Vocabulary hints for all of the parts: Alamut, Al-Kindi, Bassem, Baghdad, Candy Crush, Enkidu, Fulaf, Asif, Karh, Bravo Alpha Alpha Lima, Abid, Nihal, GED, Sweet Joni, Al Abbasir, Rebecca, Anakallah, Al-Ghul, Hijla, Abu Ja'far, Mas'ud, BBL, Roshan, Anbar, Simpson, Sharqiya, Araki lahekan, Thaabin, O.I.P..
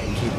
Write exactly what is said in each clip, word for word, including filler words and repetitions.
the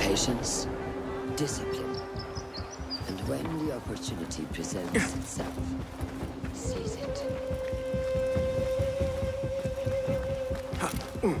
patience, discipline, and when the opportunity presents itself, seize it. Ha. Mm.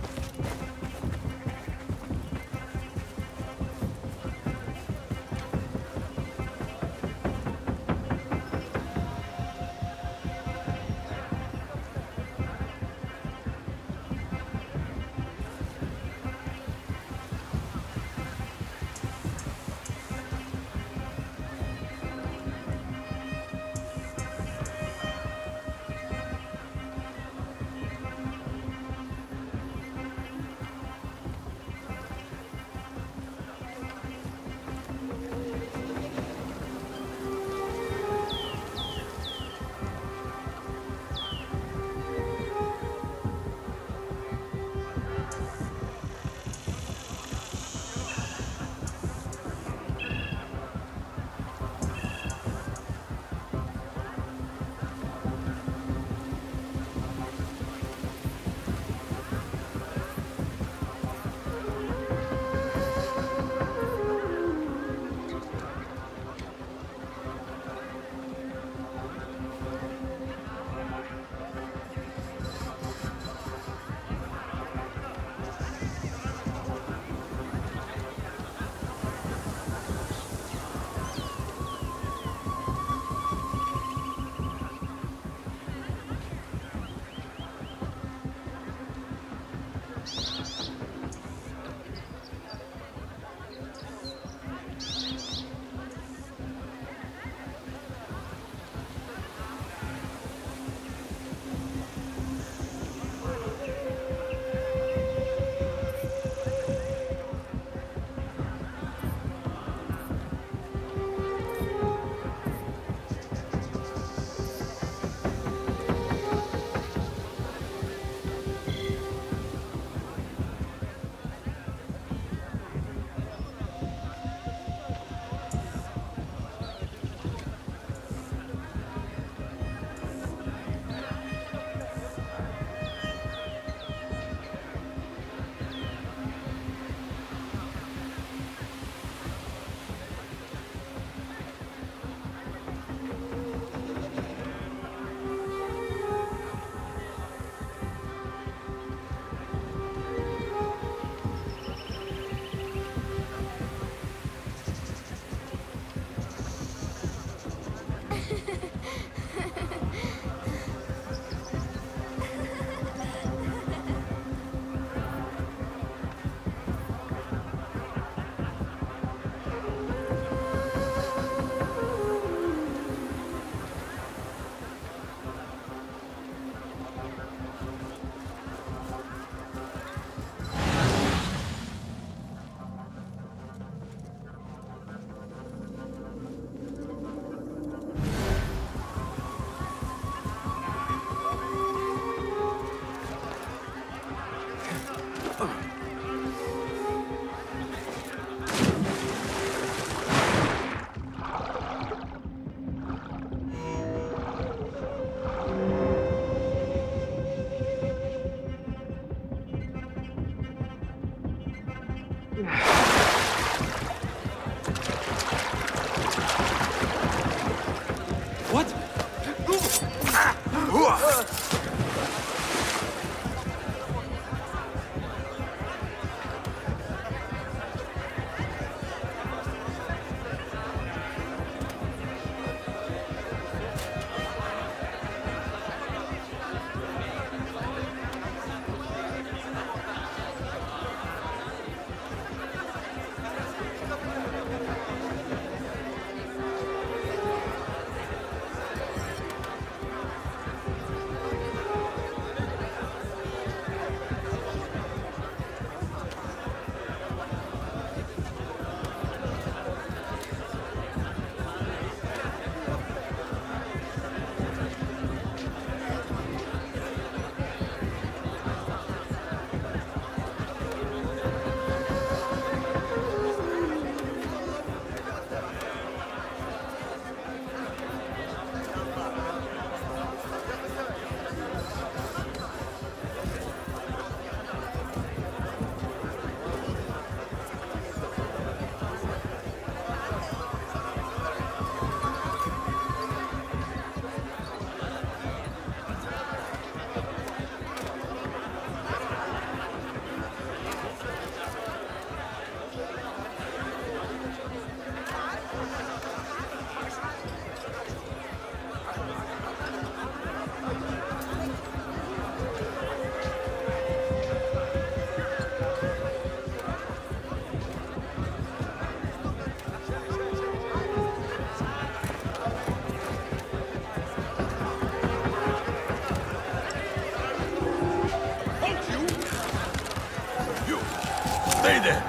Stay there.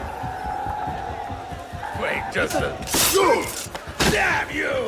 Wait, just a... Damn you!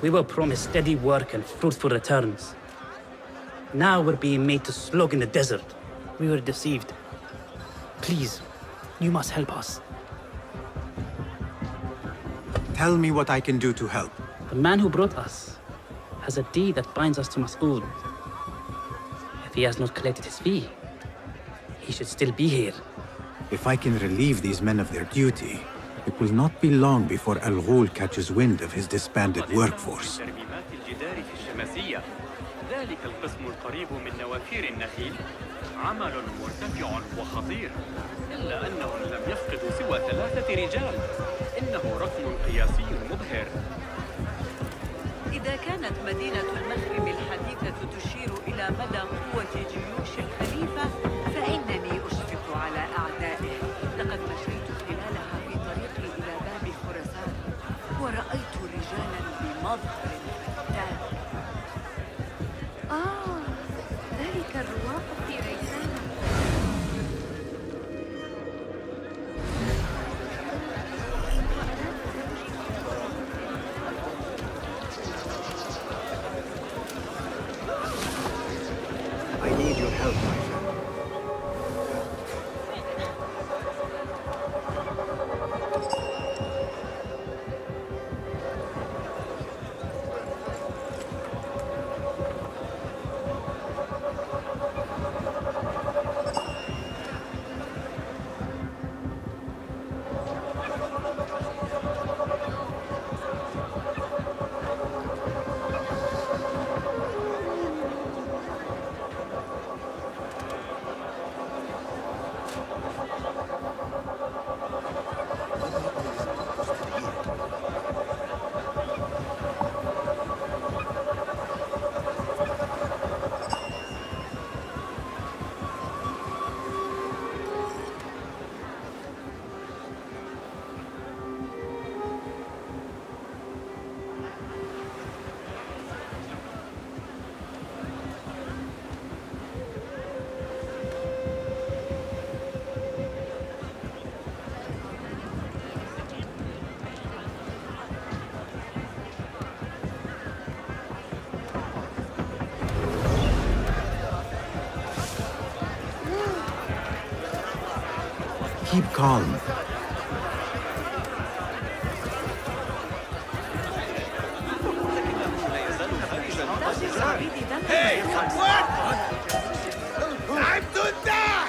We were promised steady work and fruitful returns. Now we're being made to slog in the desert. We were deceived. Please, you must help us. Tell me what I can do to help. The man who brought us has a deed that binds us to Mas'ud. If he has not collected his fee, he should still be here. If I can relieve these men of their duty, it will not be long before Al-Ghul catches wind of his disbanded workforce. إذا كانت مدينة المغرب الحديثة تشير إلى مدى قوة جيوش الخليفة، فإنني أشفق على أعدائه. لقد مشيت خلالها في طريقي إلى باب خراسان، ورأيت رجالا بمظهر فتان. آه، ذلك الرواق في ريثان. Keep calm. Hey, what? I'm to die!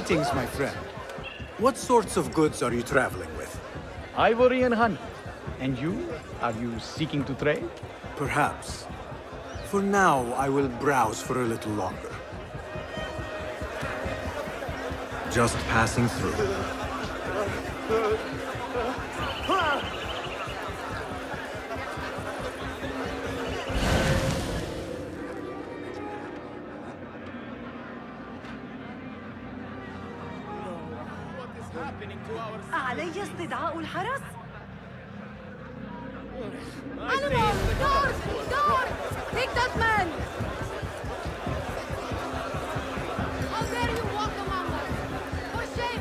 Greetings, my friend. What sorts of goods are you traveling with? Ivory and honey. And you? Are you seeking to trade? Perhaps. For now, I will browse for a little longer. Just passing through. علي استدعاء الحرس؟ Animals! Doors! Doors! Take that man! How dare you walk among us? For shame!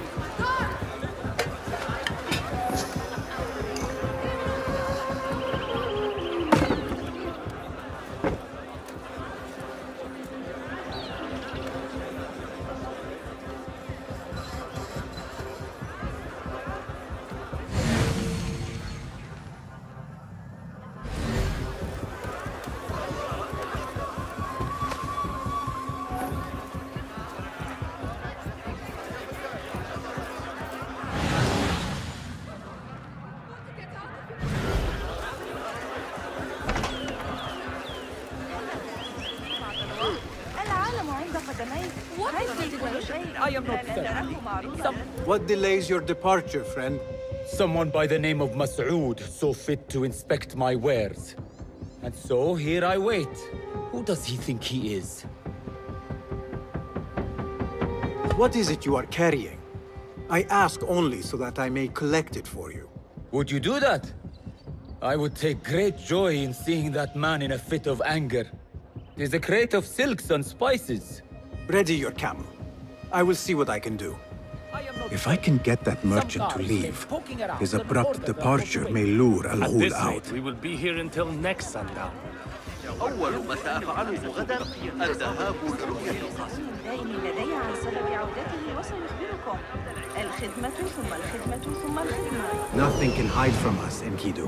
What delays your departure, friend? Someone by the name of Mas'ud saw fit to inspect my wares. And so here I wait. Who does he think he is? What is it you are carrying? I ask only so that I may collect it for you. Would you do that? I would take great joy in seeing that man in a fit of anger. There's a crate of silks and spices. Ready your camel. I will see what I can do. If I can get that merchant to leave, his abrupt departure may lure Al-Ghul out. Rate, we will be here until next sundown. Nothing can hide from us, Enkidu.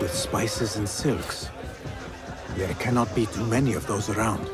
With spices and silks. There cannot be too many of those around.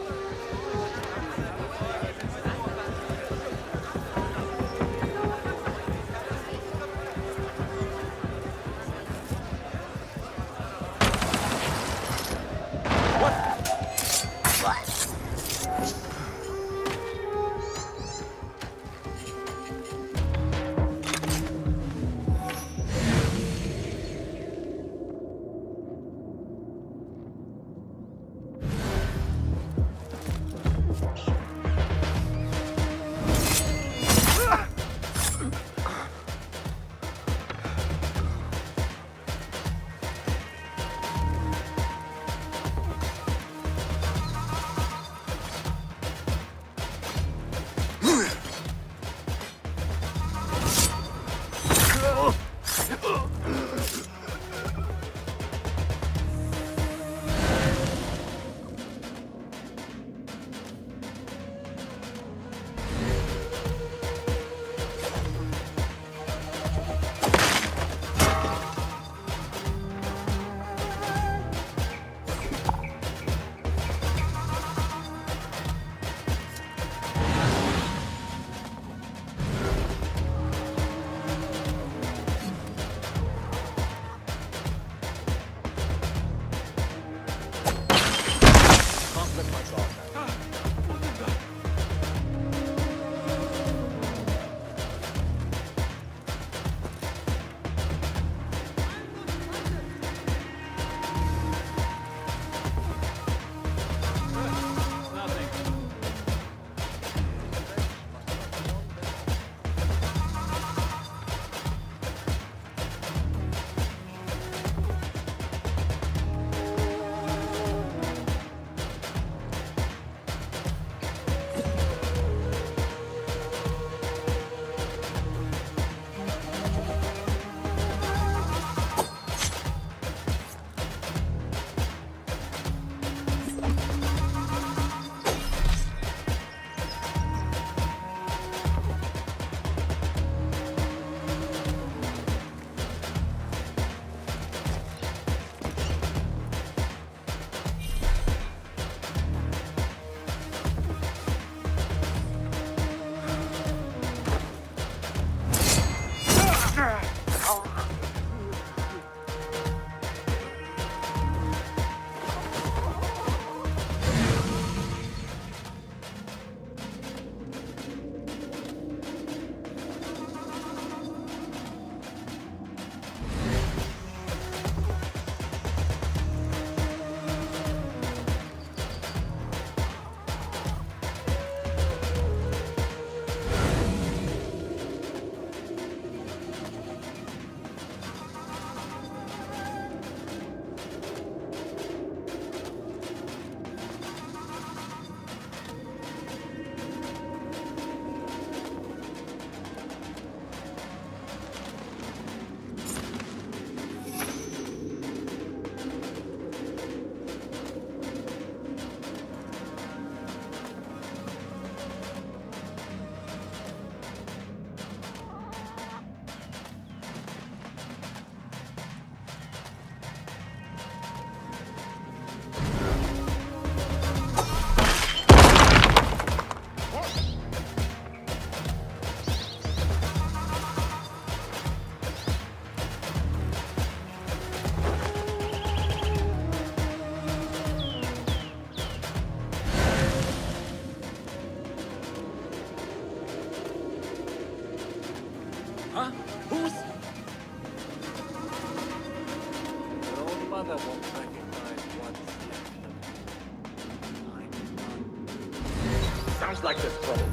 Like this trouble.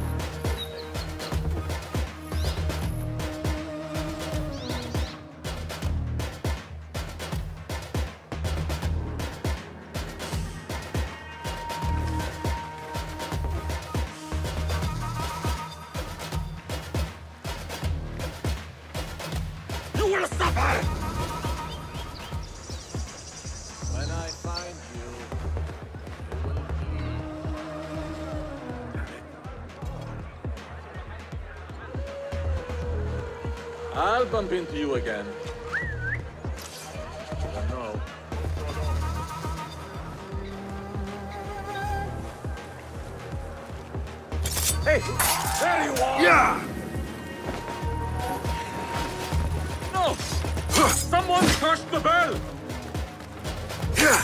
You will suffer! When I find you, I'll bump into you again. I don't know. Hey, there you are! Yeah! No! Someone cursed the bell! Yeah!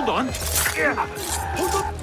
Hold on. Yeah. Hold on.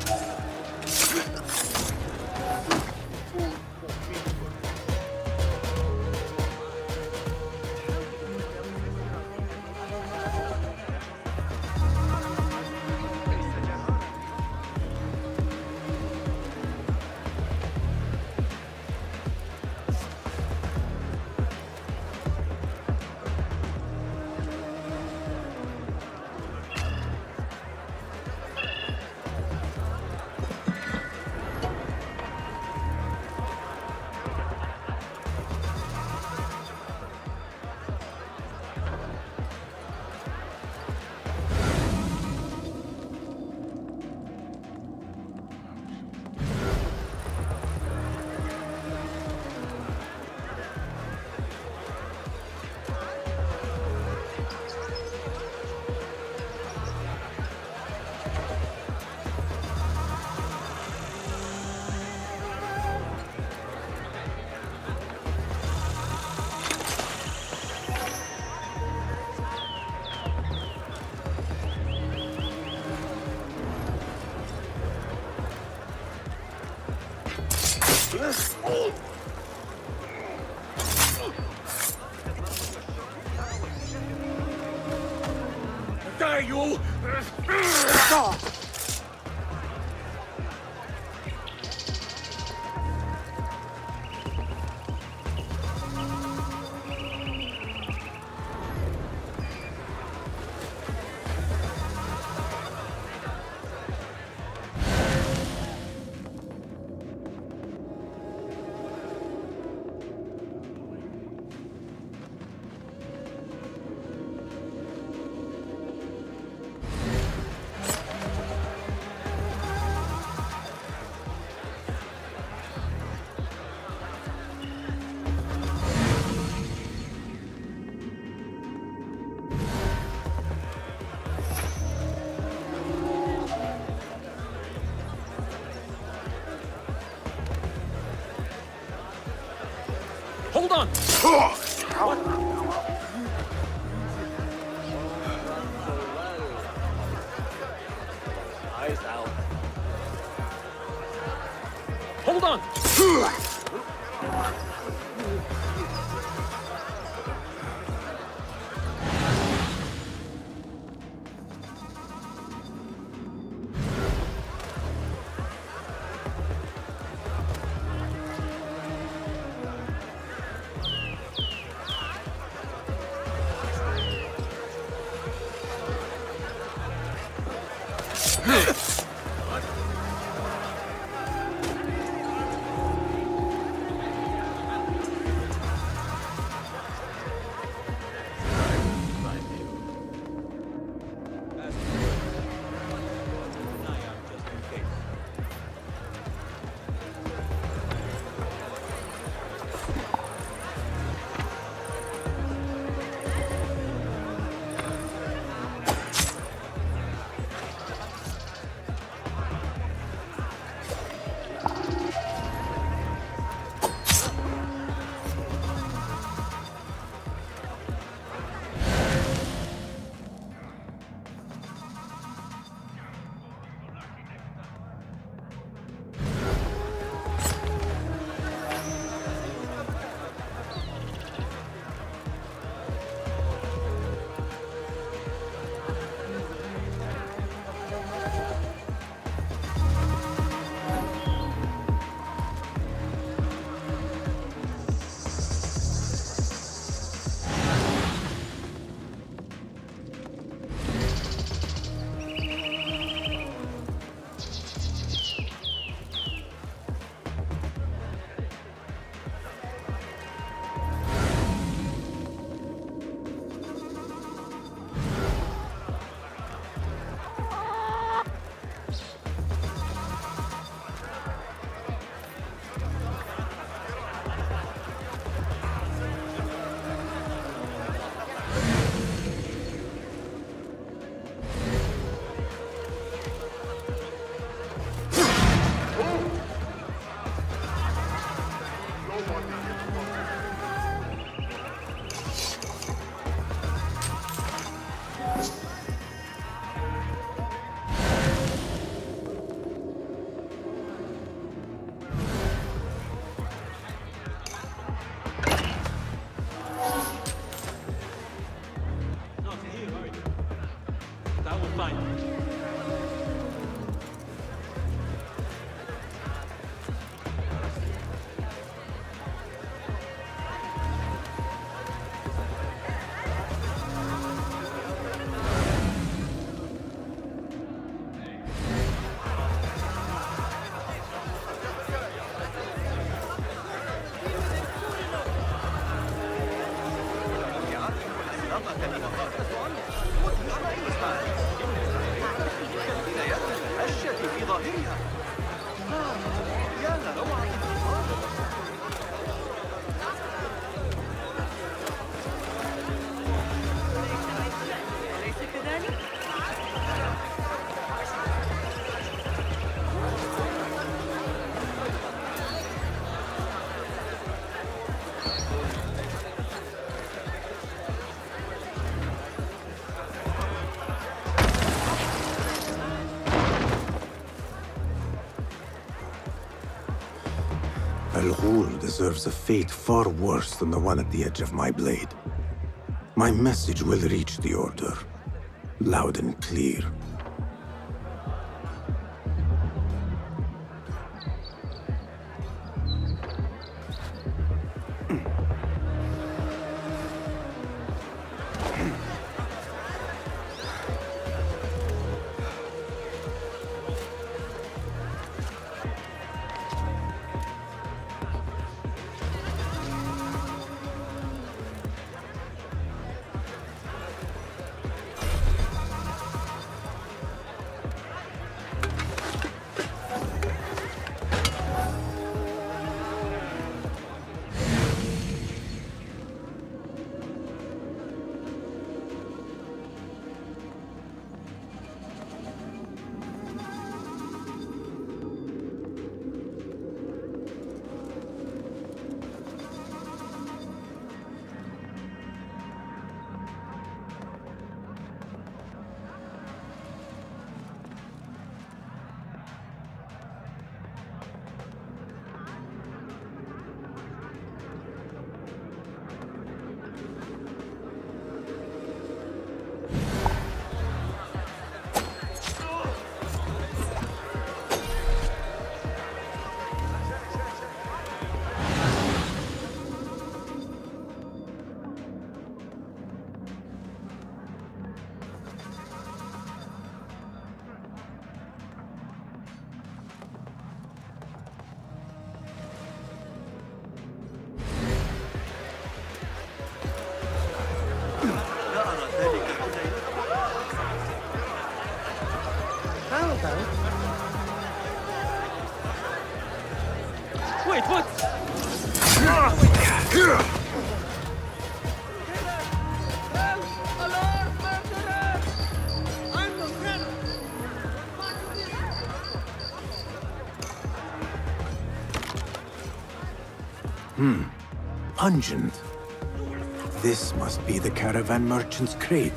Hold on. Eyes out. Hold on. Al-Ghul deserves a fate far worse than the one at the edge of my blade. My message will reach the Order, loud and clear. Hmm. Pungent. This must be the caravan merchant's crate.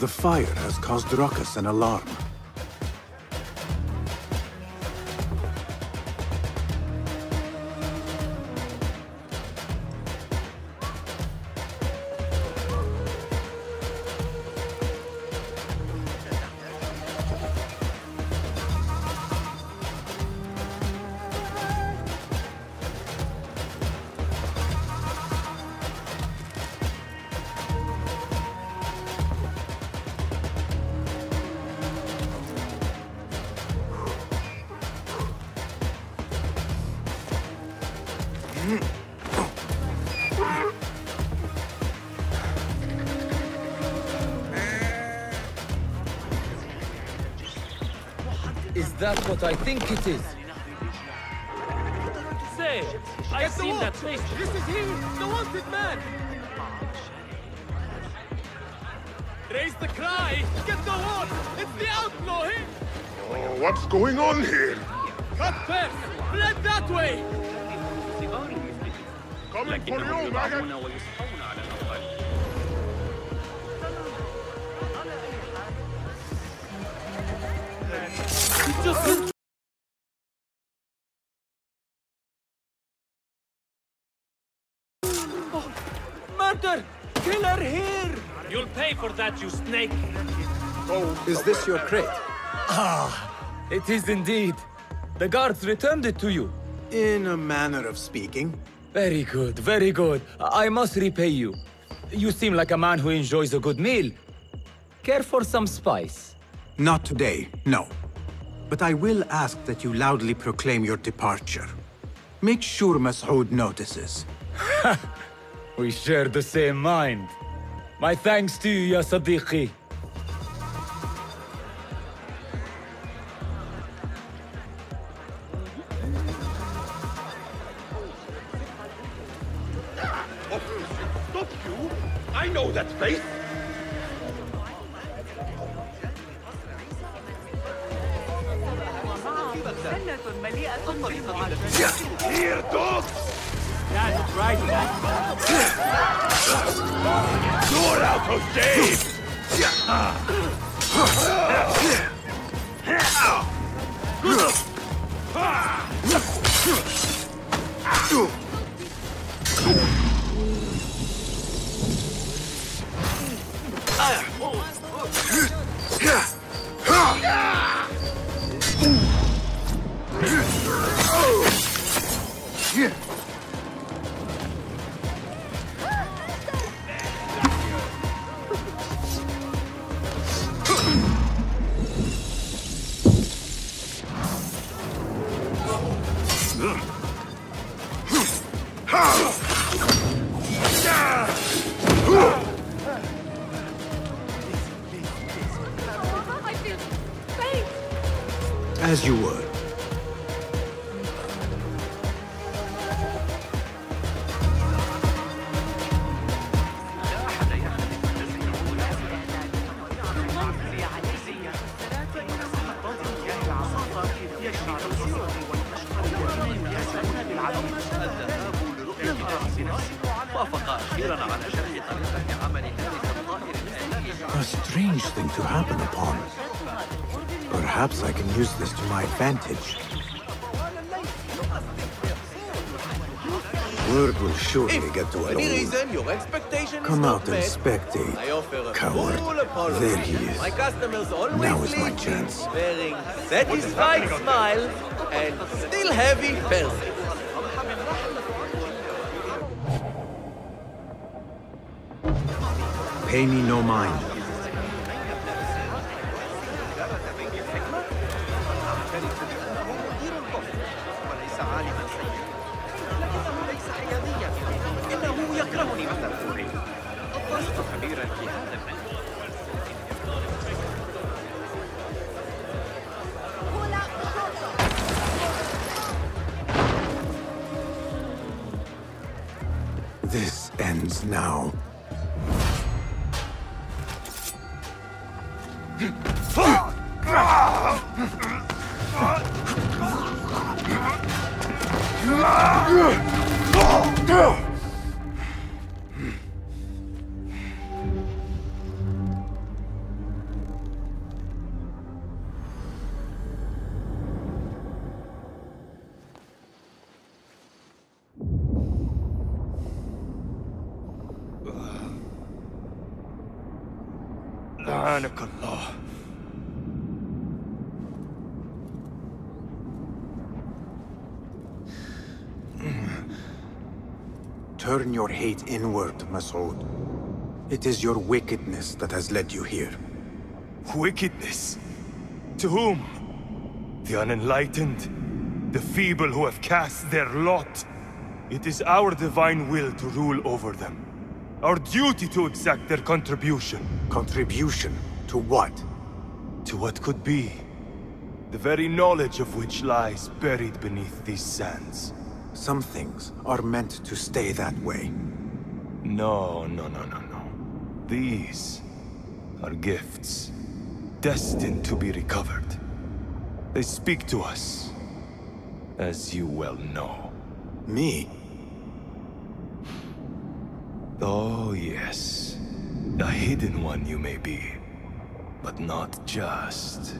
The fire has caused ruckus and alarm. That's what I think it is. Say, I've seen that place. This is he, the wanted man. Raise the cry. Get the wall. It's the outlaw. Hey? Oh, what's going on here? Cut first. Fled that way. Coming for you, Maggie. For that, you snake. Oh, is this your crate? Ah, it is indeed. The guards returned it to you. In a manner of speaking. Very good, very good. I must repay you. You seem like a man who enjoys a good meal. Care for some spice? Not today, no. But I will ask that you loudly proclaim your departure. Make sure Mas'ud notices. We share the same mind. My thanks to you, Ya Sadiqi. Stop you! I know that place! Here, dogs! That's right, man. You're out of game! Yeah. As you were. تأخيراً على شرح طريقة عمل هذه الطائرة الآلية. A strange thing to happen upon. Perhaps I can use this to my advantage. Word will surely get to Al-Ghul. Come out and spectate, coward. There he is. Now is my chance. Wearing satisfied smile and still heavy purses. Pay me no mind. This ends now. Anakallah. Turn your hate inward, Mas'ud. It is your wickedness that has led you here. Wickedness? To whom? The unenlightened? The feeble who have cast their lot? It is our divine will to rule over them. Our duty to exact their contribution. Contribution? To what? To what could be. The very knowledge of which lies buried beneath these sands. Some things are meant to stay that way. No, no, no, no, no. These are gifts, destined to be recovered. They speak to us, as you well know. Me? Oh, yes. The hidden one you may be, but not just.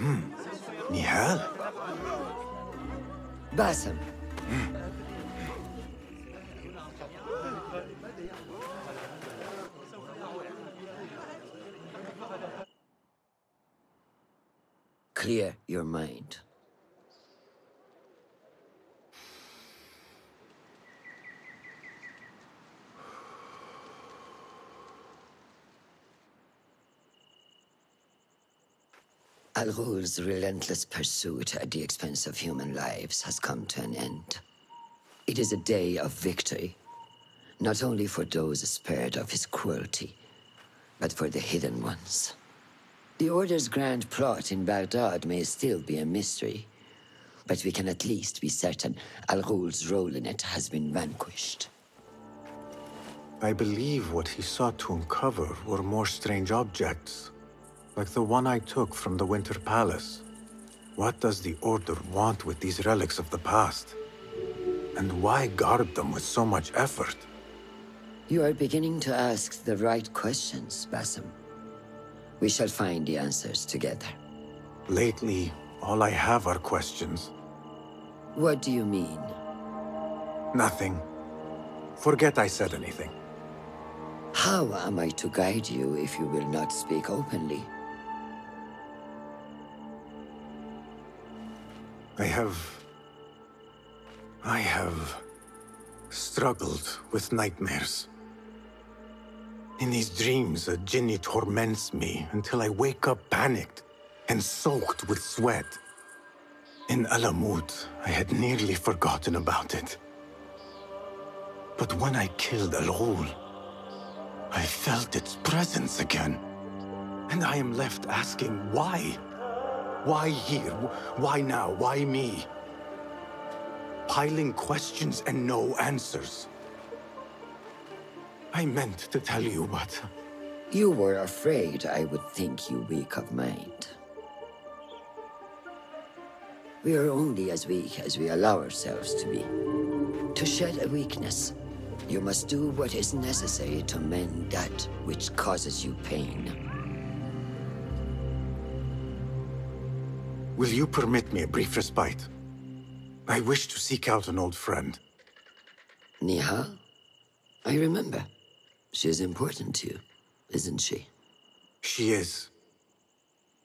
Hmm. Nihal? Bassem. Hmm. Clear your mind. Al-Ghul's relentless pursuit at the expense of human lives has come to an end. It is a day of victory, not only for those spared of his cruelty, but for the hidden ones. The Order's grand plot in Baghdad may still be a mystery, but we can at least be certain Al-Ghul's role in it has been vanquished. I believe what he sought to uncover were more strange objects, like the one I took from the Winter Palace. What does the Order want with these relics of the past? And why guard them with so much effort? You are beginning to ask the right questions, Basim. We shall find the answers together. Lately, all I have are questions. What do you mean? Nothing. Forget I said anything. How am I to guide you if you will not speak openly? I have... I have struggled with nightmares. In these dreams, a jinni torments me until I wake up panicked and soaked with sweat. In Alamut, I had nearly forgotten about it. But when I killed Al-Ghul, I felt its presence again. And I am left asking why? Why here? Why now? Why me? Piling questions and no answers. I meant to tell you, but... You were afraid I would think you weak of mind. We are only as weak as we allow ourselves to be. To shed a weakness, you must do what is necessary to mend that which causes you pain. Will you permit me a brief respite? I wish to seek out an old friend. Nihal? I remember. She is important to you, isn't she? She is.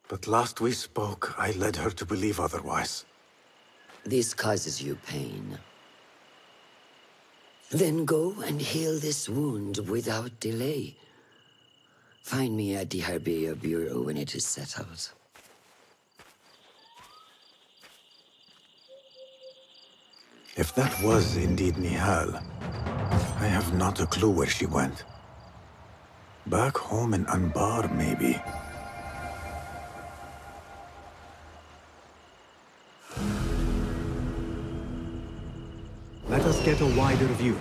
But last we spoke, I led her to believe otherwise. This causes you pain. Then go and heal this wound without delay. Find me at the Harbeya Bureau when it is settled. If that was indeed Nihal, I have not a clue where she went. Back home in Anbar, maybe. Let us get a wider view.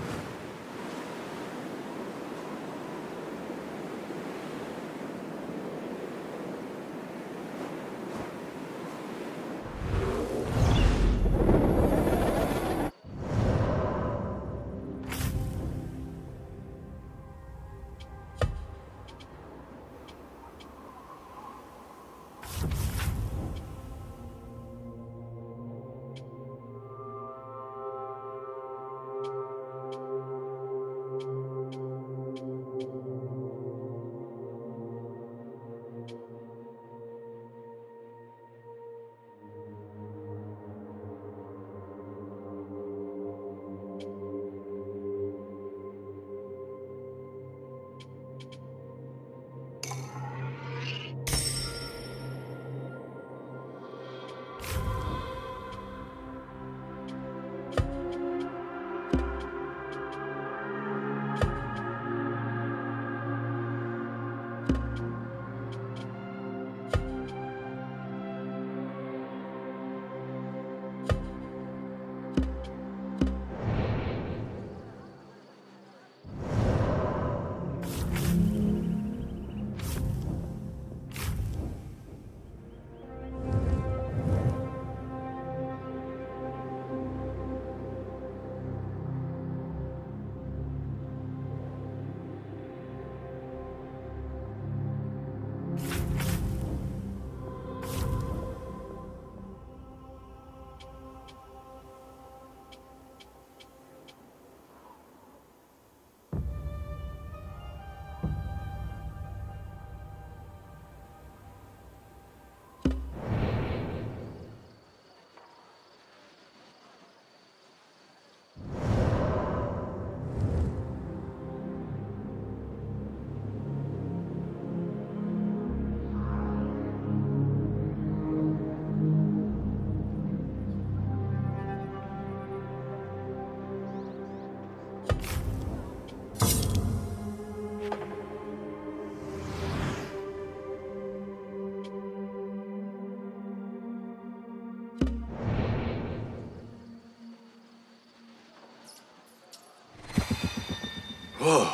Whoa.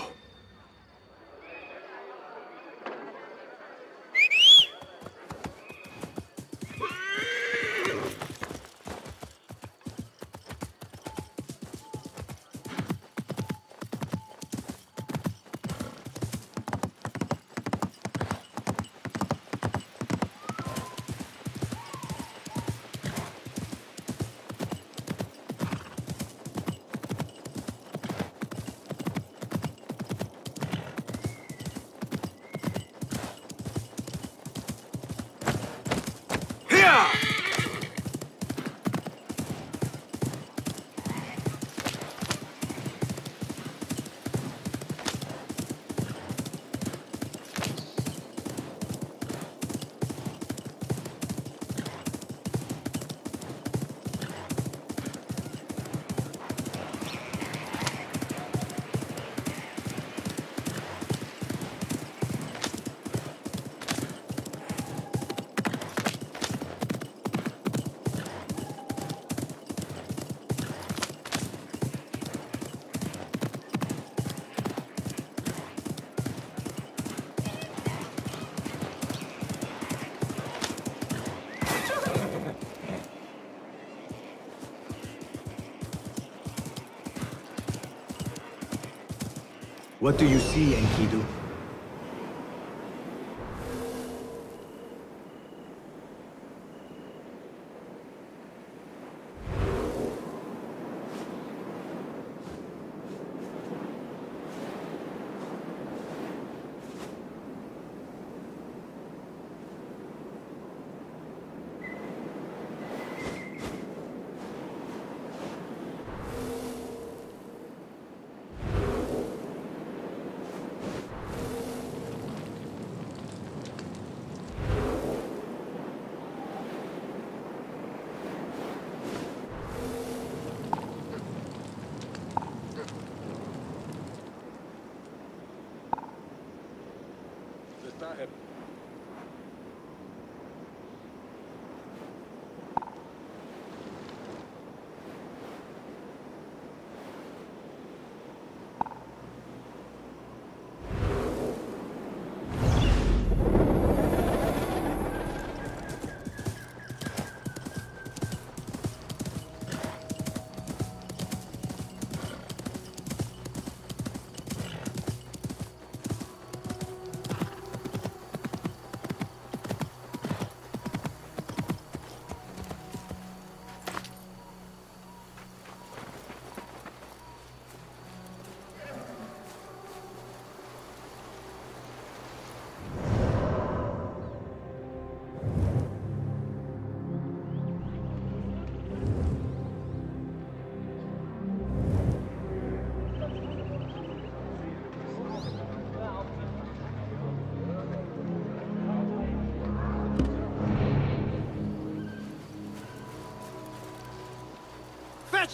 What do you see, Enkidu?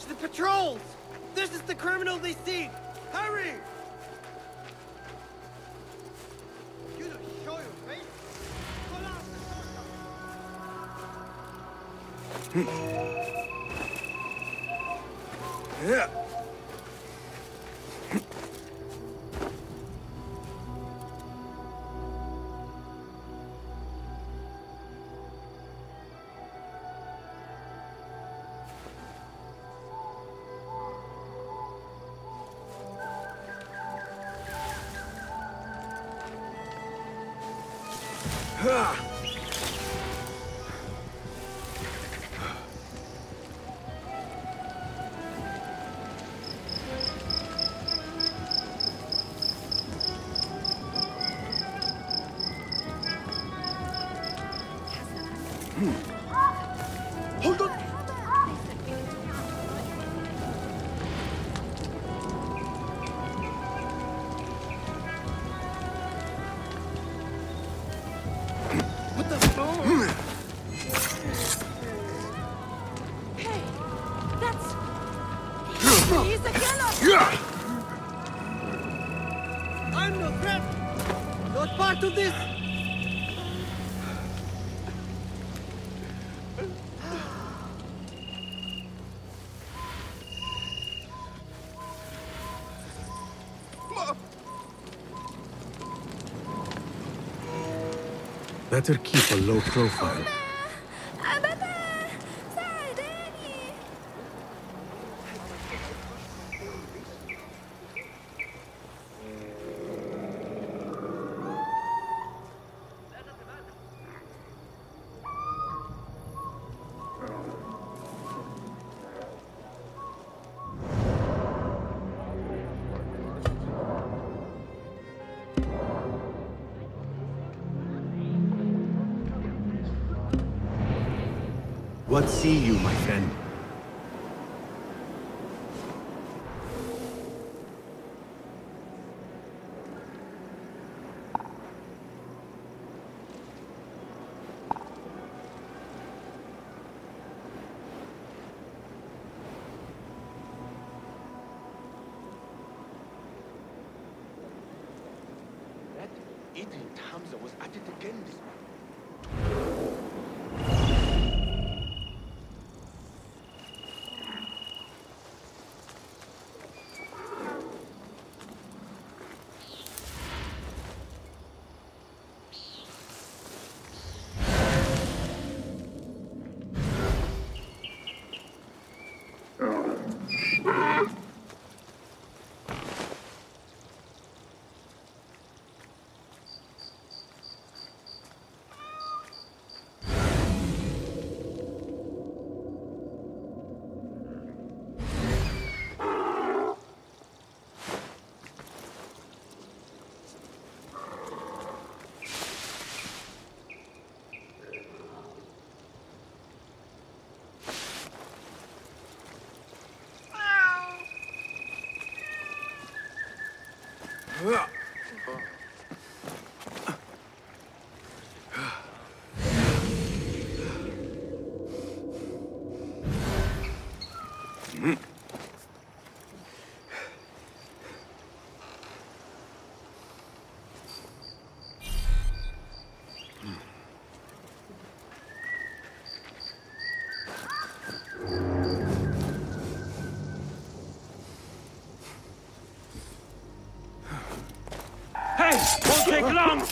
The patrols! This is the criminal they seek! Hurry! Hey, that's... He's a killer! Yeah! burn or cracked. Not part of this. Better keep a low profile. What see you, my friend? That idiot Hamza was at it again this morning. Yeah. Won't take long!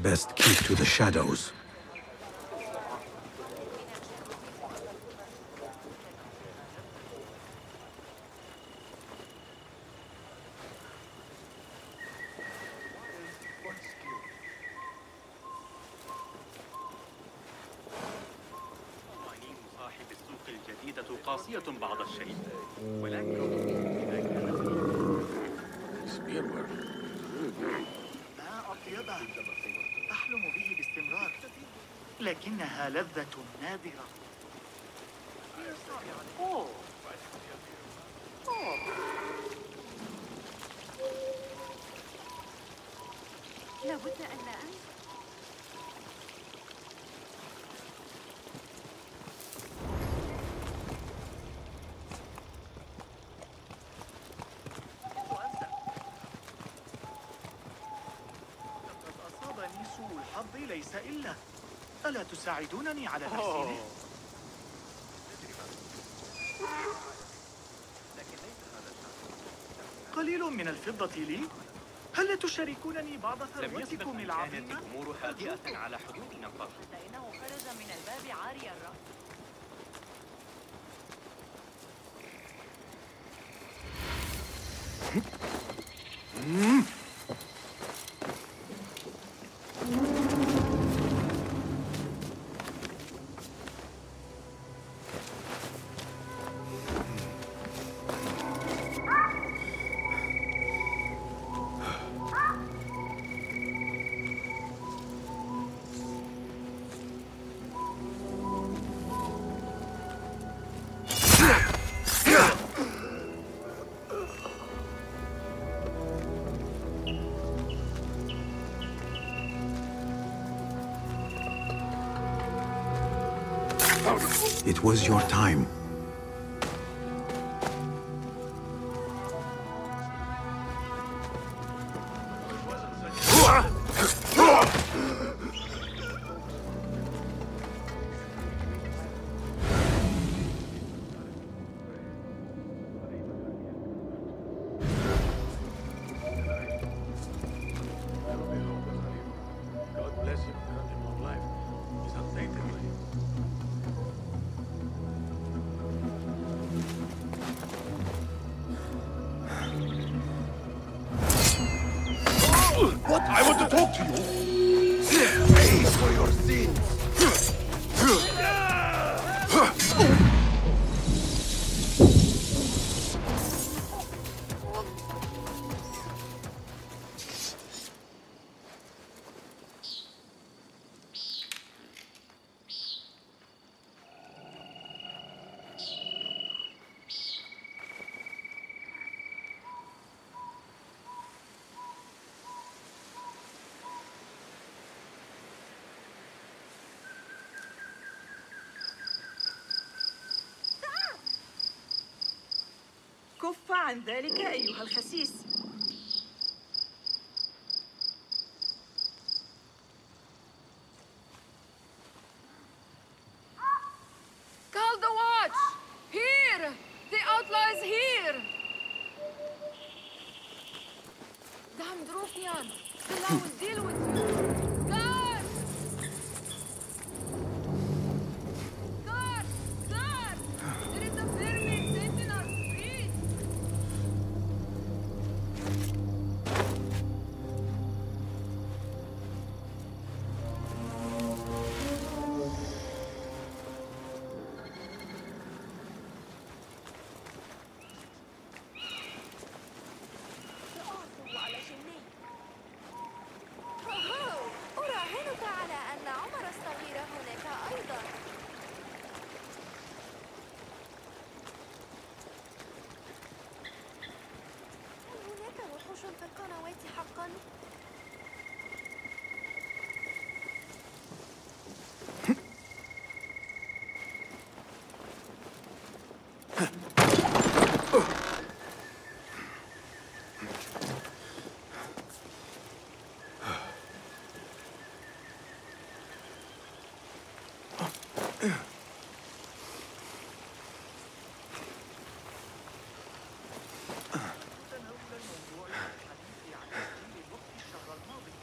Best keep to the shadows. لكنها لذة نادرة. لابد أن لا أنسى. لقد أصابني سوء الحظ ليس إلا. ألا تساعدونني على تحسينه؟ قليل من الفضة لي؟ هل تشاركونني بعض ثروتكم العظيمة؟ كانت الأمور هادئة على حدود نقاش. فإنه خرج من الباب عاريا الرأس. It was your time. كف عن ذلك أيها الخسيس. Call the watch! Here! The outlaw is here! دعم دروفيان. The law will deal with you. Guard! Guard! Guard! There is a vermin sent in our street. سأعثر على شني. هوهو، أراهنك على أن عمر الصغير هناك أيضا. هل هناك وحوش في القنوات حقا؟ تناول الموضوع للحديث عن تنظيم الوقت الشهر الماضي،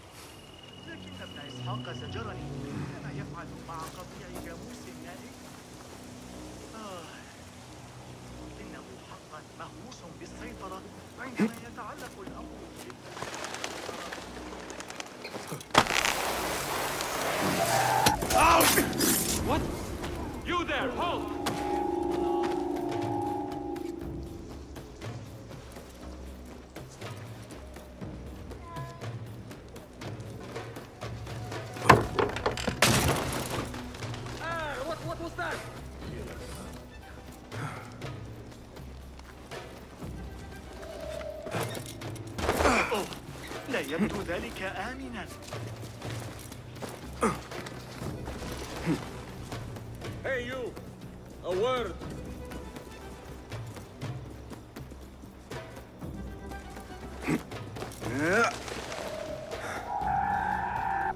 لكن ابن إسحاق زجرني كما يفعل مع قطيع جاموس النادي. آه، إنه حقا مهووس بالسيطرة عندما يتعلق الأمر بالسيطرة. What? You there, hold! يبدو ذلك آمنا. Hey you, a word.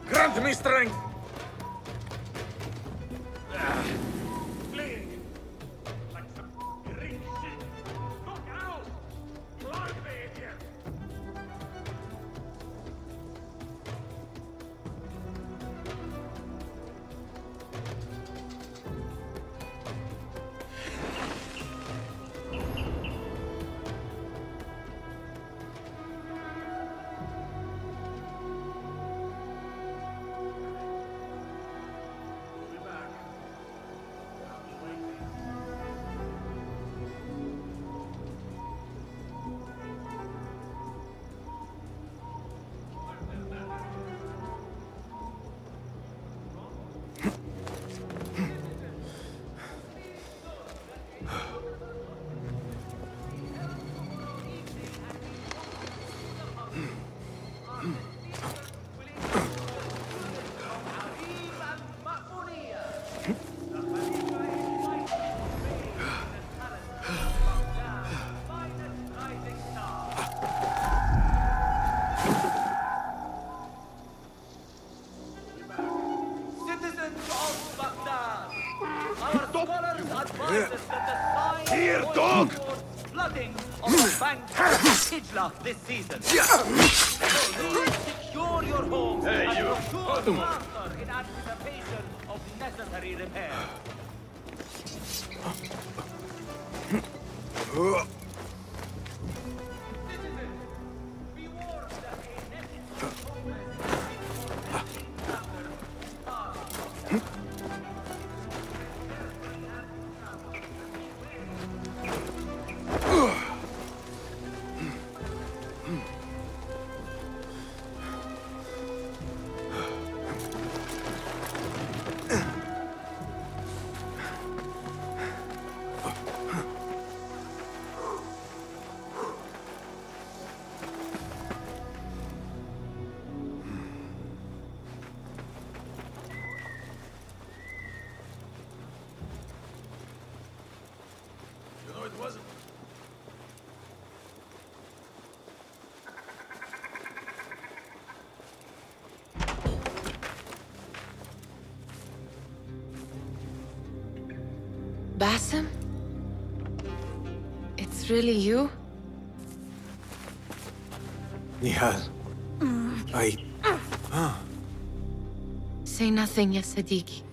Grant me strength. Please. Like some. scholars advise us that the sign Here, dog. Flooding on the banks of Hijla this season. So secure your homes hey, and procure water in anticipation of necessary repair. Citizens, be warned that a necessary Basim? It's really you? Nihal. Mm. I... Ah. Say nothing, ya Sadiqi.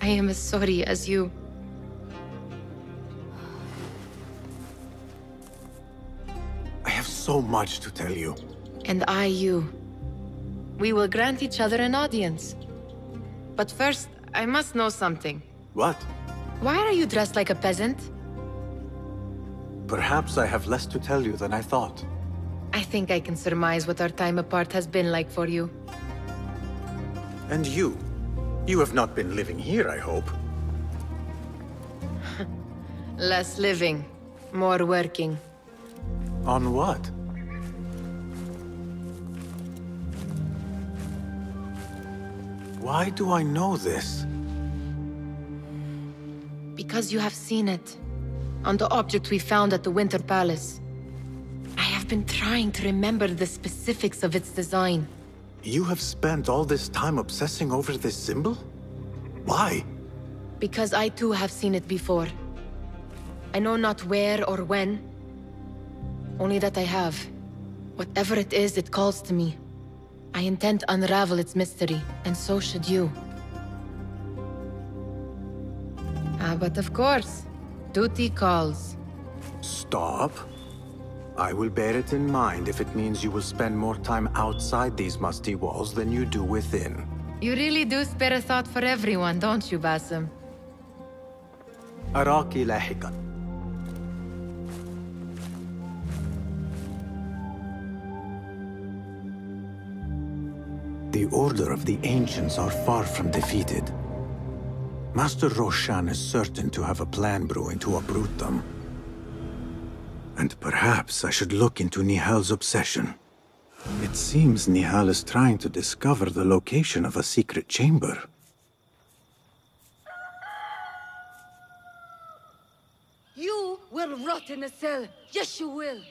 I am as sorry as you. I have so much to tell you. And I you. We will grant each other an audience. But first, I must know something. What? Why are you dressed like a peasant? Perhaps I have less to tell you than I thought. I think I can surmise what our time apart has been like for you. And you? You have not been living here, I hope. Less living, more working. On what? Why do I know this? Because you have seen it, on the object we found at the Winter Palace. I have been trying to remember the specifics of its design. You have spent all this time obsessing over this symbol? Why? Because I too have seen it before. I know not where or when, only that I have. Whatever it is, it calls to me. I intend to unravel its mystery, and so should you. Ah, but of course. Duty calls. Stop. I will bear it in mind if it means you will spend more time outside these musty walls than you do within. You really do spare a thought for everyone, don't you, Basim? Araki lahekan. The Order of the Ancients are far from defeated. Master Roshan is certain to have a plan brewing to uproot them. And perhaps I should look into Nihal's obsession. It seems Nihal is trying to discover the location of a secret chamber. You will rot in a cell. Yes, you will.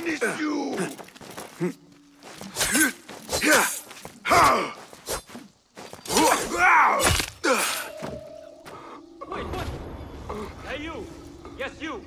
finish you! Wait, what? Hey, you! Yes, you!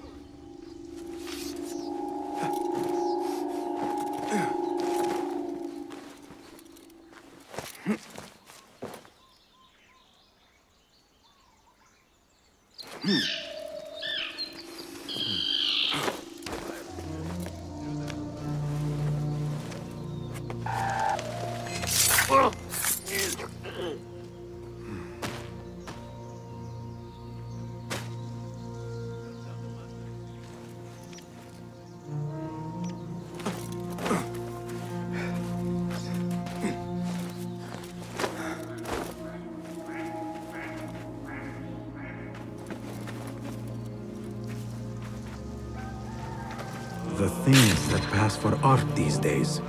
For art these days.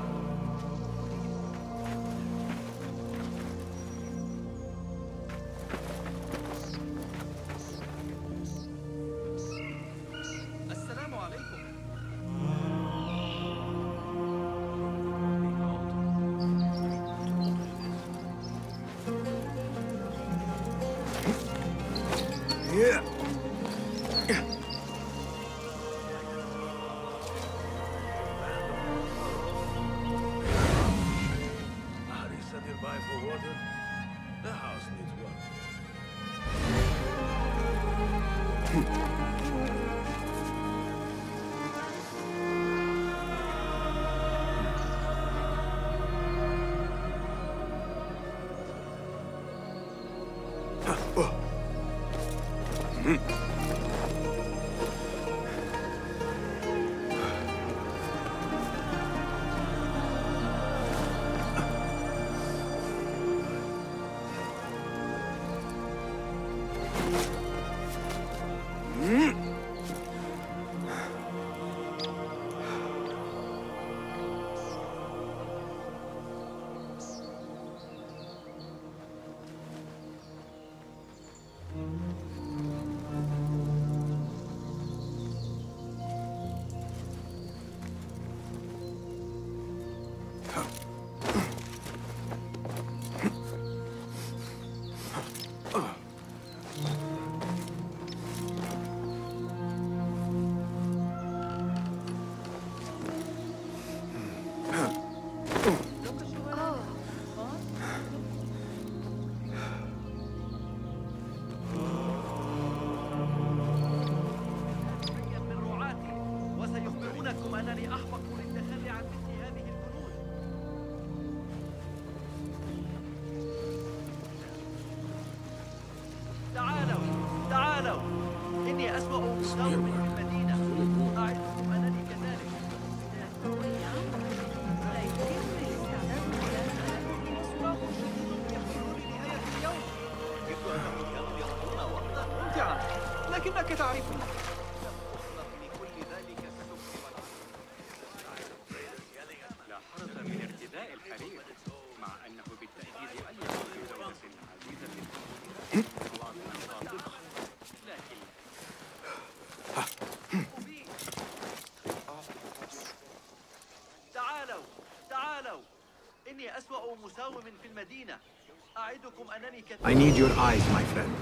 I need your eyes, my friend.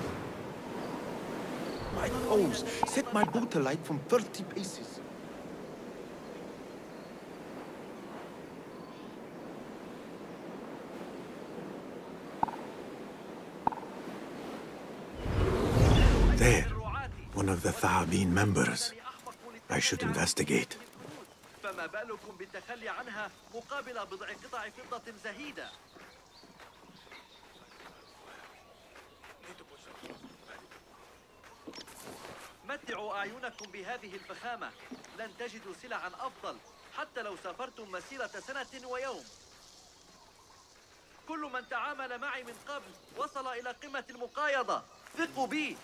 My foes set my boat alight from thirty paces. There, one of the Thaabin members. I should investigate. فما بالكم بالتخلي عنها مقابل بضع قطع فضة زهيدة. متعوا أعينكم بهذه الفخامة، لن تجدوا سلعا أفضل حتى لو سافرتم مسيرة سنة ويوم. كل من تعامل معي من قبل وصل إلى قمة المقايضة، ثقوا بي.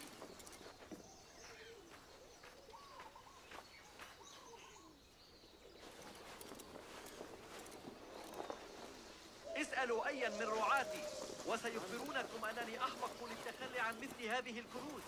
اسألوا أيا من رعاتي وسيخبرونكم أنني أحمق للتخلي عن مثل هذه الكنوز.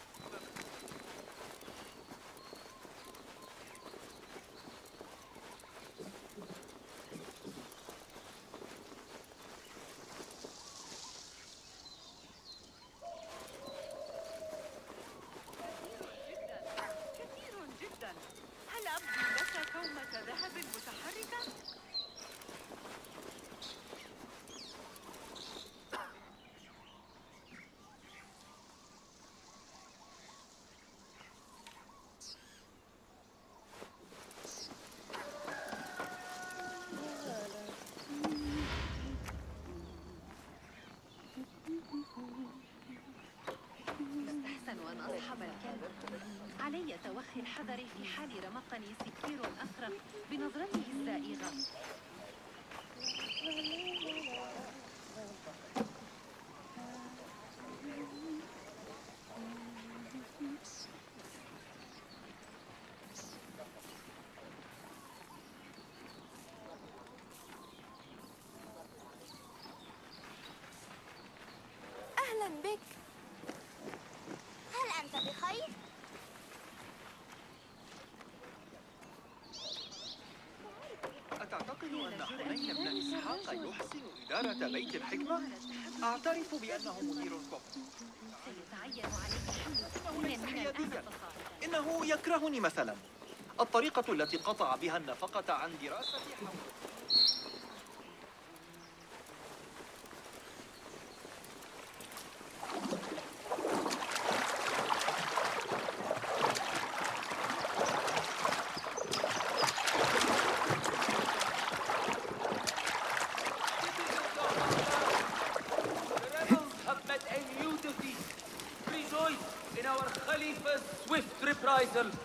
صاحب الكلب. علي توخي الحذر في حال رمقني سكير أخرق بنظرته الزائغة. أهلا بك. هل أنت بخير؟ أتعتقد أن حنين بن إسحاق يحسن إدارة بيت الحكمة؟ أعترف بأنه مدير كفء. إنه يكرهني مثلا. الطريقة التي قطع بها النفقة عن دراسة حول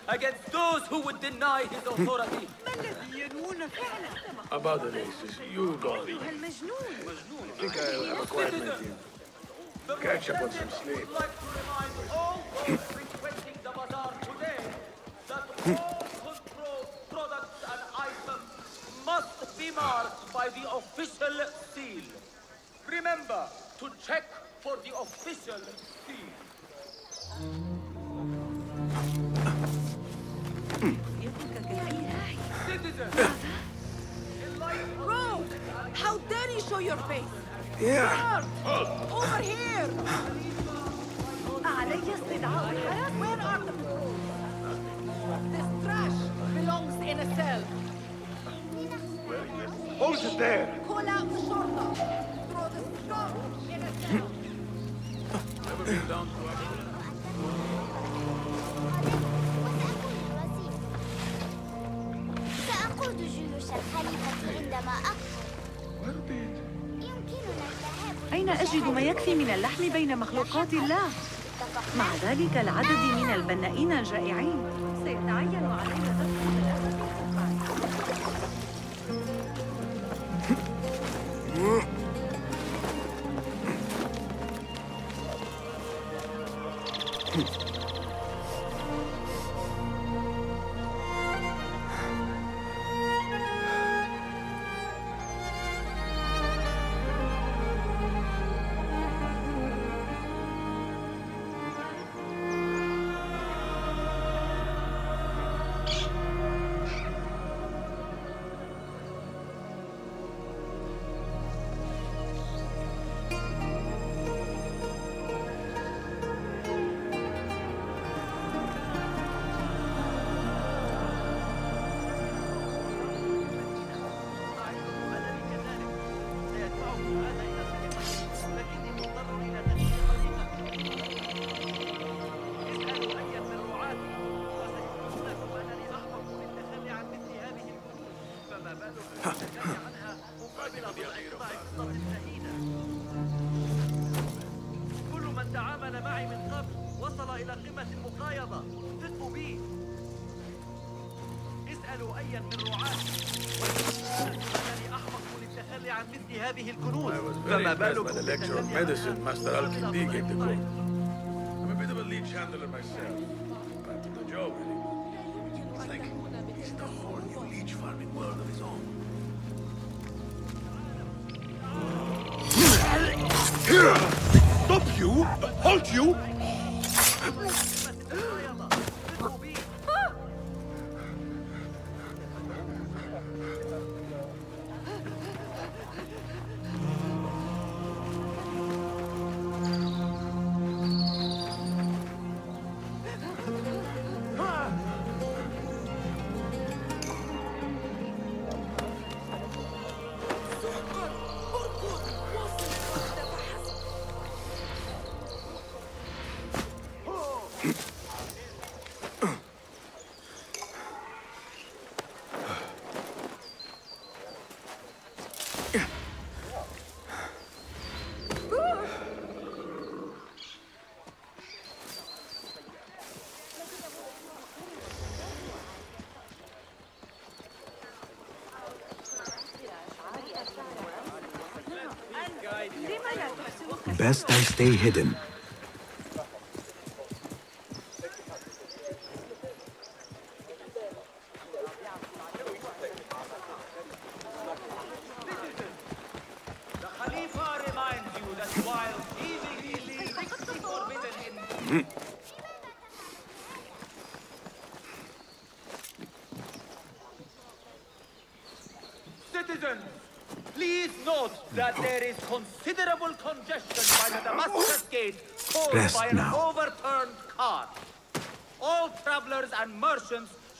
against those who would deny his authority. About the races, you don't leave. I think I'll have a quiet meeting. Catch up on some sleep. مخلوقات الله. مع ذلك العدد من البنائين الجائعين سيتعين علينا دفع الأسف الحقيقي. I passed by the lecture on medicine, Master Al-Kindi gave the quote. I'm a bit of a leech handler myself, but the job really. It's like he's the whole new leech farming world of his own. Stop you! Halt you! Best I stay hidden.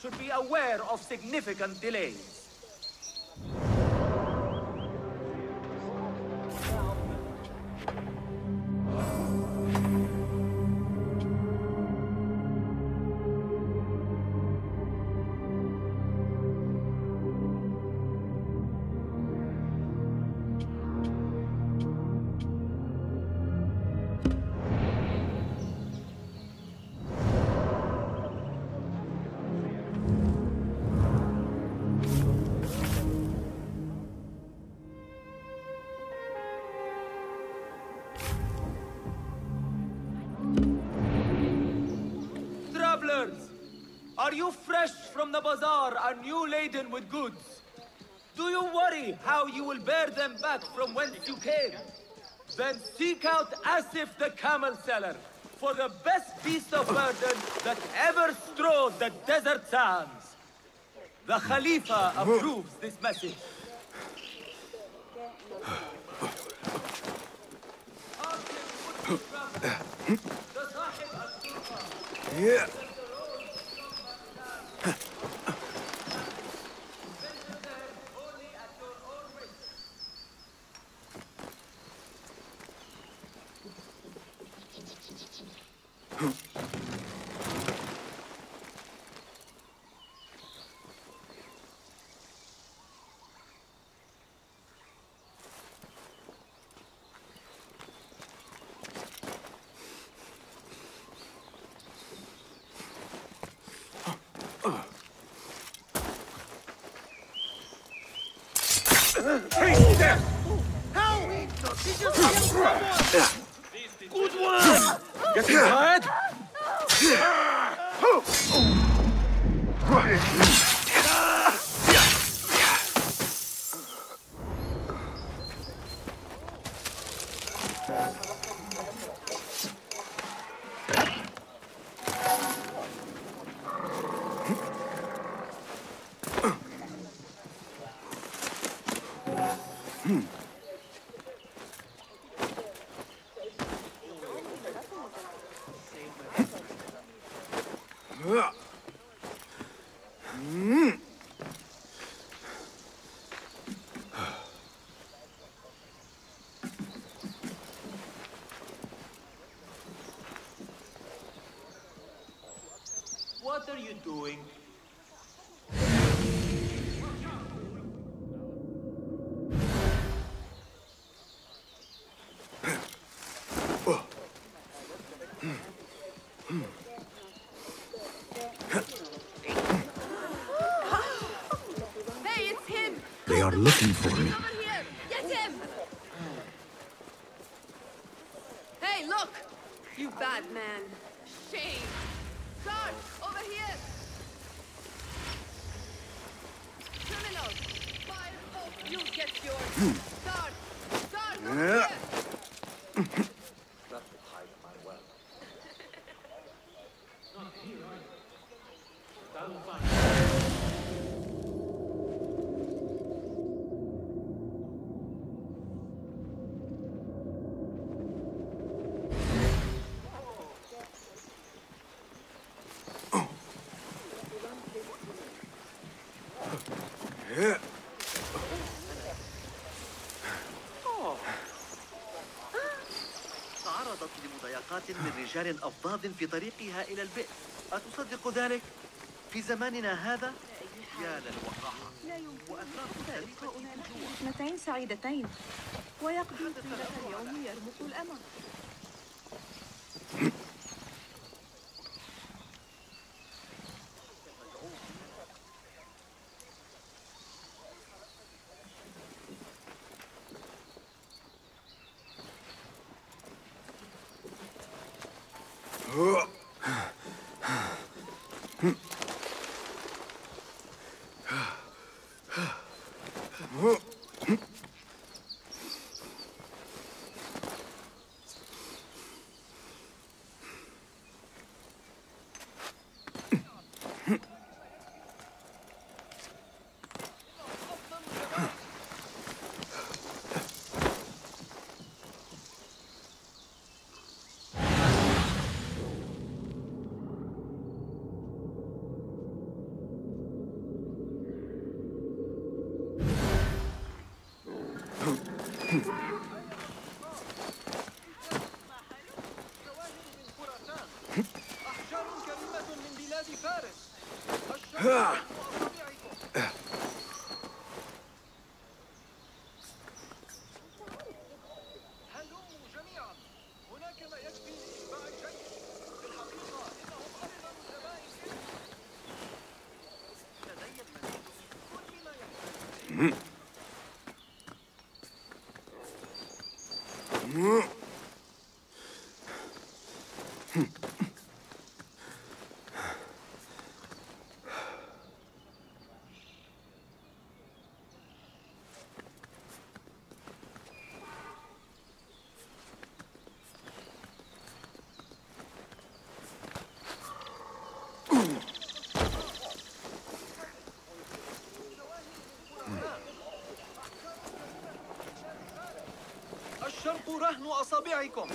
Should be aware of significant delays. Laden with goods. Do you worry how you will bear them back from whence you came? Then seek out Asif the camel seller for the best beast of burden that ever strode the desert sands. The Khalifa approves this message. Yeah. What are you doing? They are looking for me. Get him! Hey, look! You bad man. Shame! Guard! Over here! Criminals! Fire open! You get yours! Guard! Guard! Over here! That's the tide of my well. Not here, are you? That'll find you. من رجال أفضاض في طريقها إلى البئر. أتصدق ذلك؟ في زماننا هذا؟ يا للوقاحة. اثنتين سعيدتين ويقضي طيلة اليوم يرمق الأمل. الشرق رهن أصابعكم.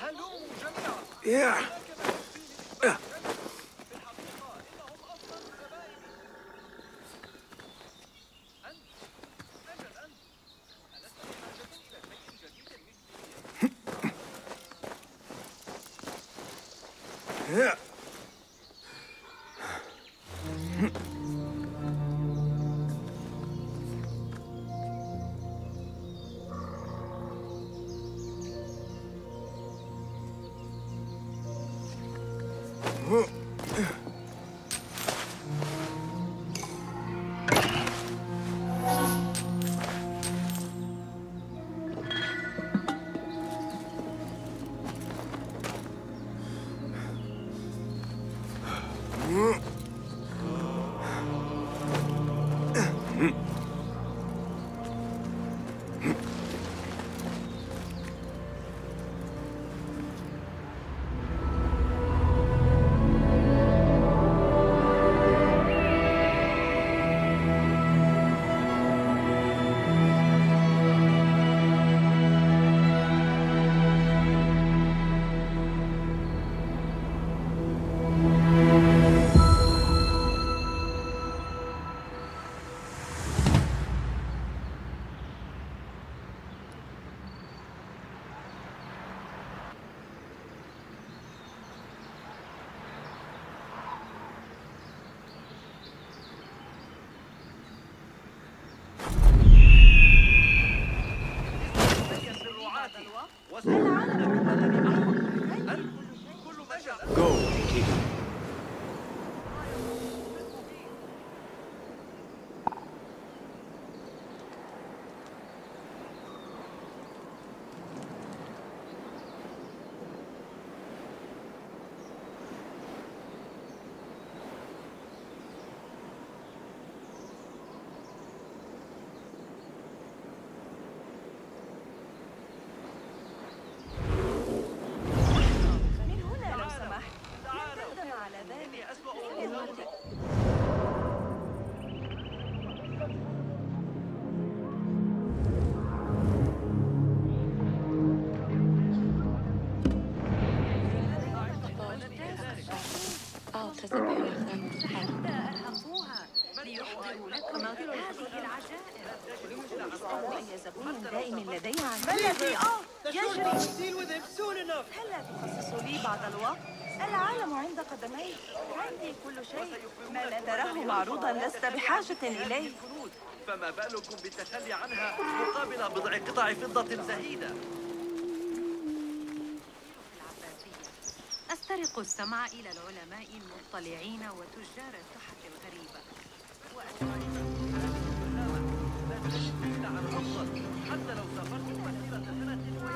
هلموا جميعا. لست بحاجة إليه. فما بالكم بالتخلي عنها مقابل بضع قطع فضة زهيدة؟ أسترق السمع إلى العلماء المطلعين وتجار التحف الغريبة حتى لو سافرت مسيرة سنة.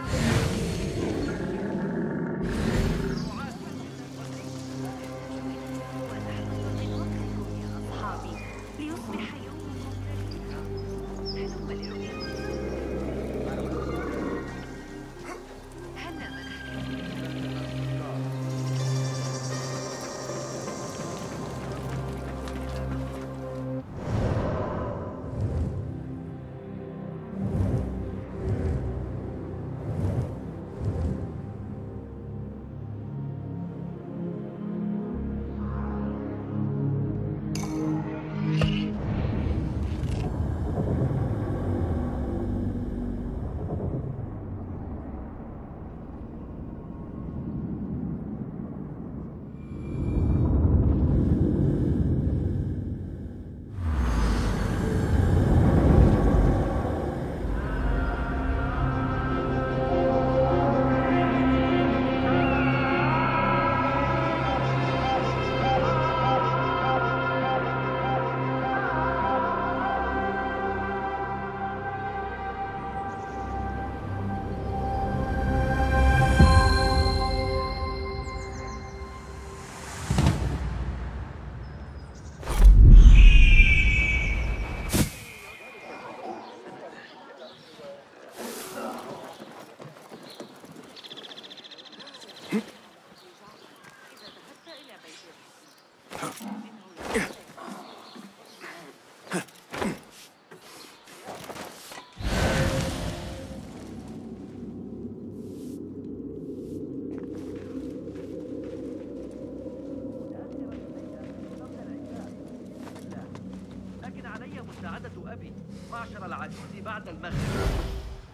أبي معشر العجوز بعد المغرب،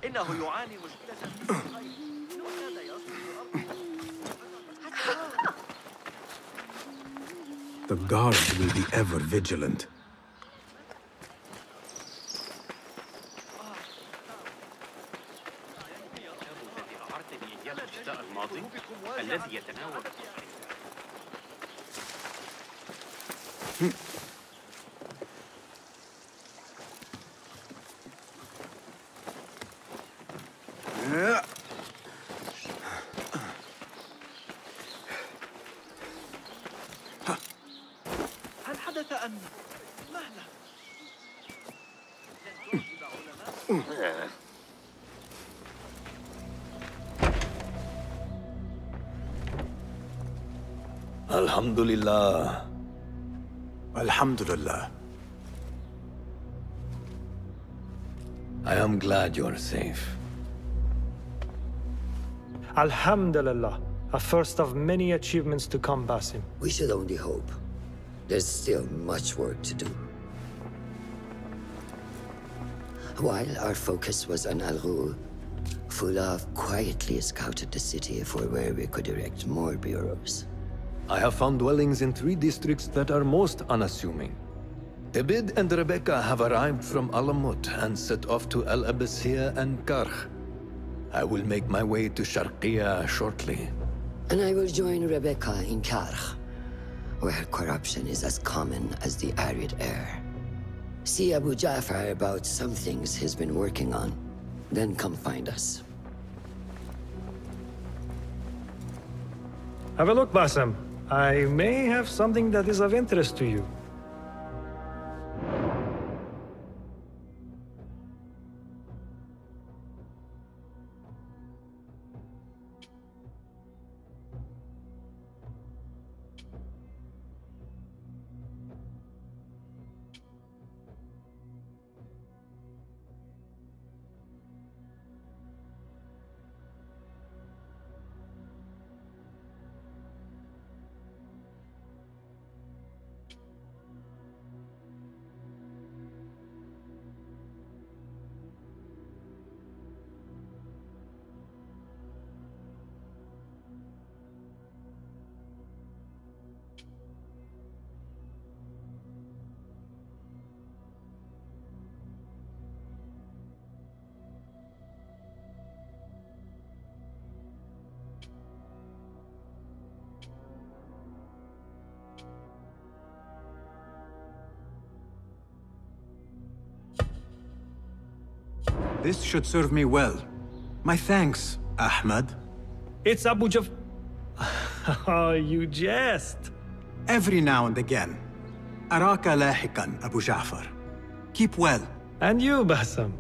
إنه يعاني مشكلة في الخير. هذا يصل. The guards will be ever vigilant. Alhamdulillah. Alhamdulillah. I am glad you are safe. Alhamdulillah. A first of many achievements to come, Basim. We should only hope. There's still much work to do. While our focus was on Al-Ghul, Fulaf quietly scouted the city for where we could erect more bureaus. I have found dwellings in three districts that are most unassuming. Abid and Rebecca have arrived from Alamut and set off to Al Abbasir and Karh. I will make my way to Sharqiya shortly. And I will join Rebecca in Karh, where corruption is as common as the arid air. See Abu Ja'far about some things he's been working on, then come find us. Have a look, Basim. I may have something that is of interest to you. This should serve me well. My thanks, Ahmad. It's Abu Ja'far. Oh, you jest. Every now and again. Araki lahekan, Abu Ja'far. Keep well. And you, Basim.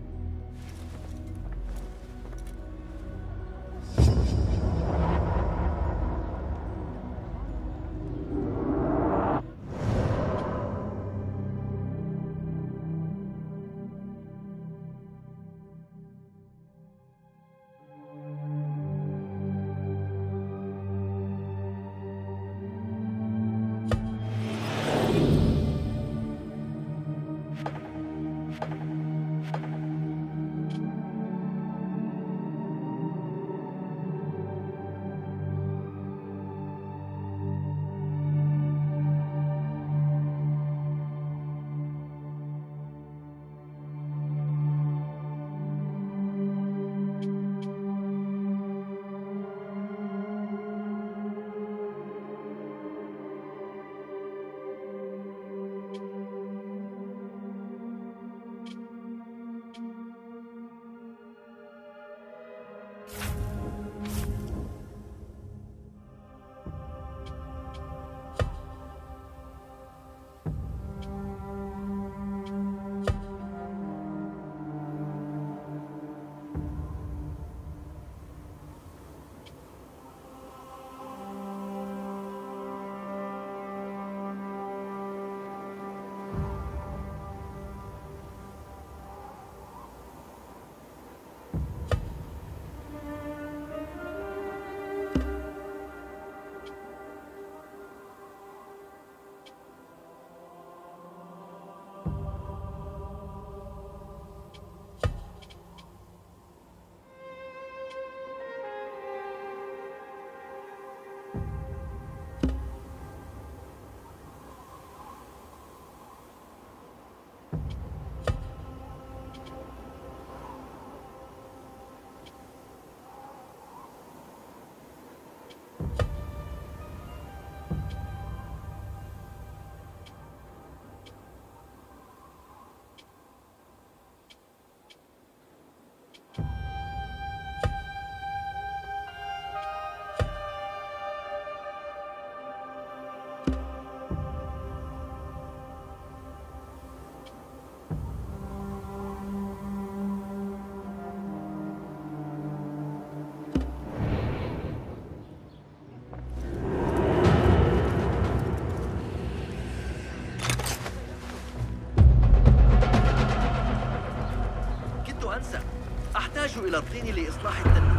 إلى الطين لإصلاح التنين.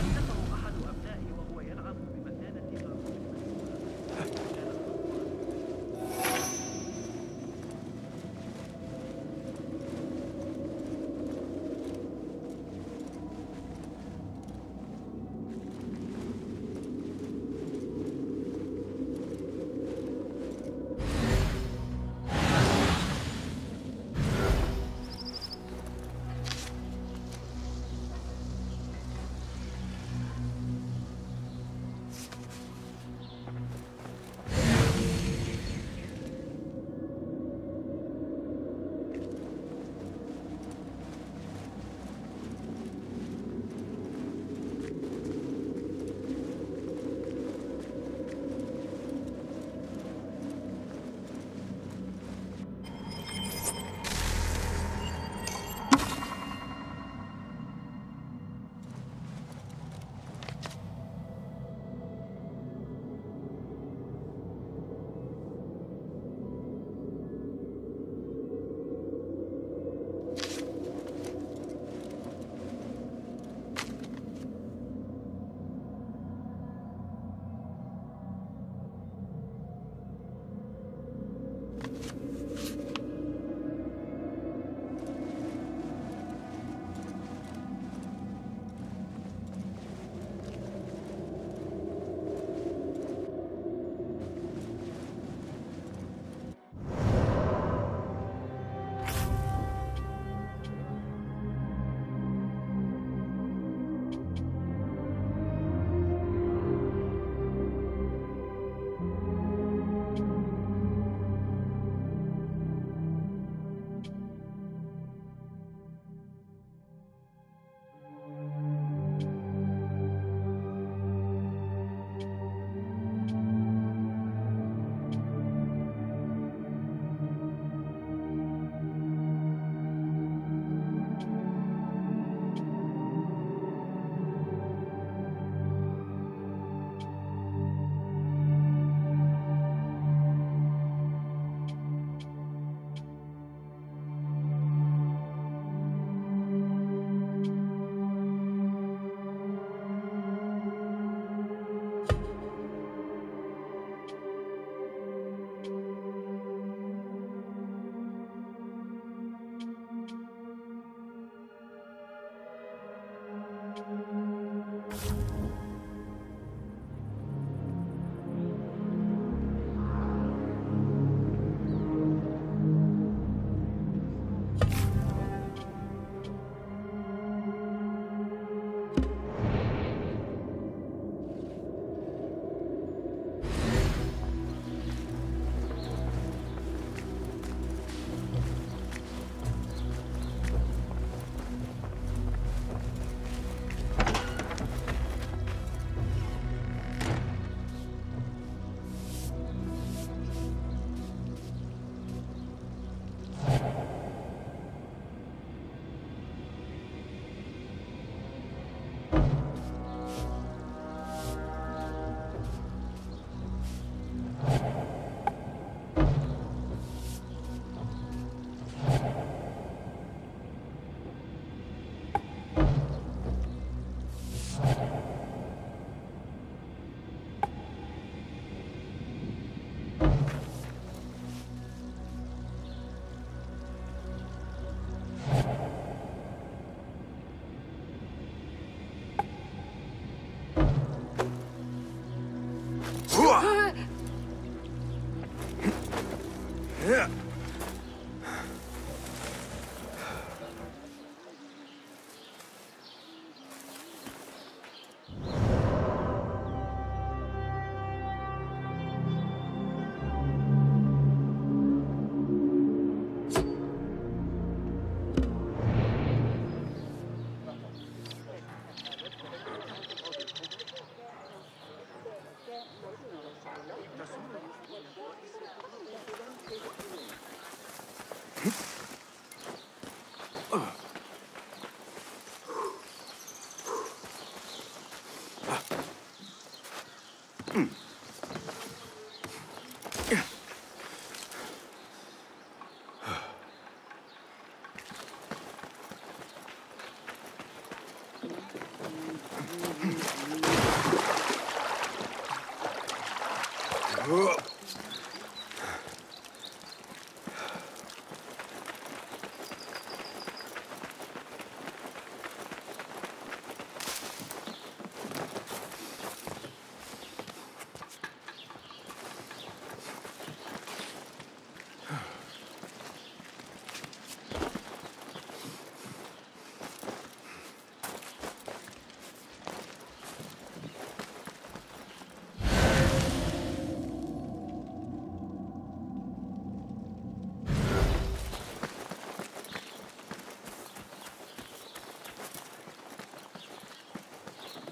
أنتفه أحد أبنائي وهو يلعب بمكانة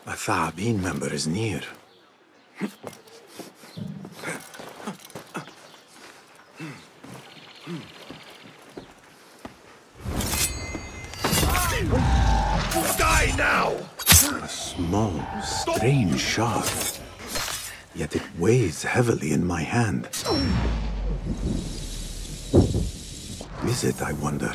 A Thaabin member is near. Die now! A small, strange shard. Yet it weighs heavily in my hand. Is it, I wonder?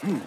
Hmm.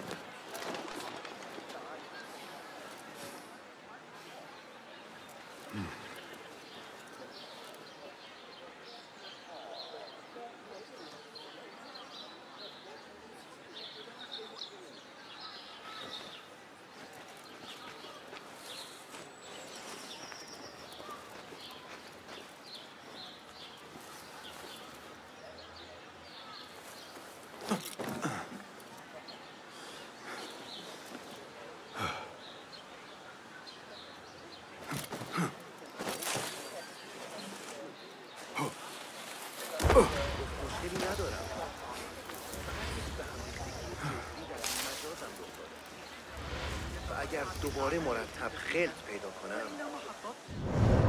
اگر دوباره مرتب خلط پیدا کنم